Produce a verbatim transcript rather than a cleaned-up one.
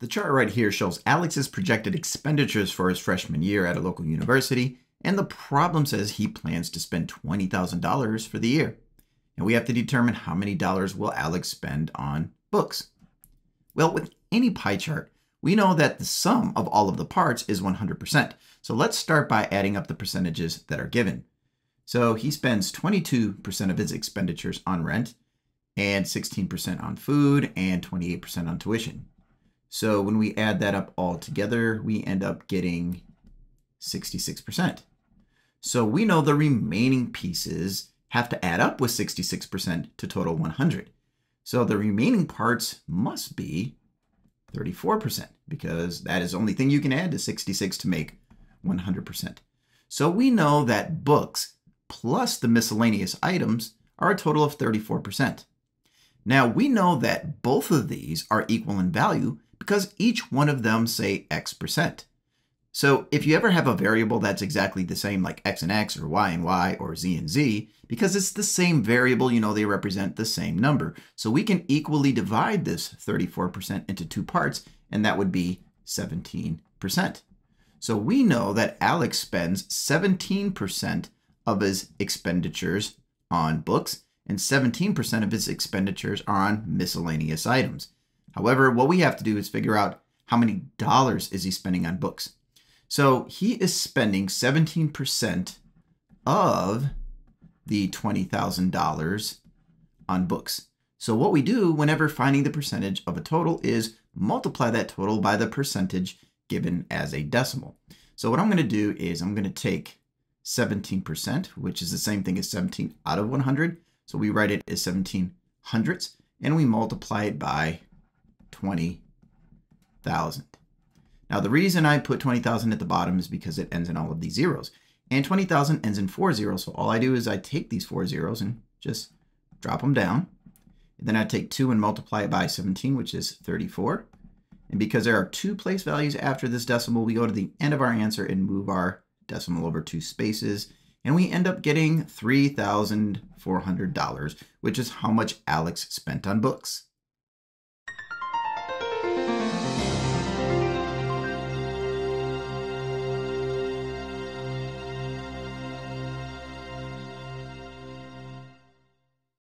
The chart right here shows Alex's projected expenditures for his freshman year at a local university, and the problem says he plans to spend twenty thousand dollars for the year. And we have to determine how many dollars will Alex spend on books. Well, with any pie chart, we know that the sum of all of the parts is one hundred percent. So let's start by adding up the percentages that are given. So he spends twenty-two percent of his expenditures on rent, and sixteen percent on food, and twenty-eight percent on tuition. So when we add that up all together, we end up getting sixty-six percent. So we know the remaining pieces have to add up with sixty-six percent to total one hundred. So the remaining parts must be thirty-four percent, because that is the only thing you can add to sixty-six to make one hundred percent. So we know that books plus the miscellaneous items are a total of thirty-four percent. Now we know that both of these are equal in value because each one of them say X percent. So if you ever have a variable that's exactly the same, like X and X or Y and Y or Z and Z, because it's the same variable, you know they represent the same number. So we can equally divide this thirty-four percent into two parts, and that would be seventeen percent. So we know that Alex spends seventeen percent of his expenditures on books, and seventeen percent of his expenditures are on miscellaneous items. However, what we have to do is figure out how many dollars is he spending on books. So he is spending seventeen percent of the twenty thousand dollars on books. So what we do whenever finding the percentage of a total is multiply that total by the percentage given as a decimal. So what I'm going to do is I'm going to take seventeen percent, which is the same thing as seventeen out of one hundred. So we write it as seventeen hundredths, and we multiply it by twenty thousand. Now, the reason I put twenty thousand at the bottom is because it ends in all of these zeros. And twenty thousand ends in four zeros, so all I do is I take these four zeros and just drop them down. And then I take two and multiply it by seventeen, which is thirty-four. And because there are two place values after this decimal, we go to the end of our answer and move our decimal over two spaces. And we end up getting three thousand four hundred dollars, which is how much Alex spent on books.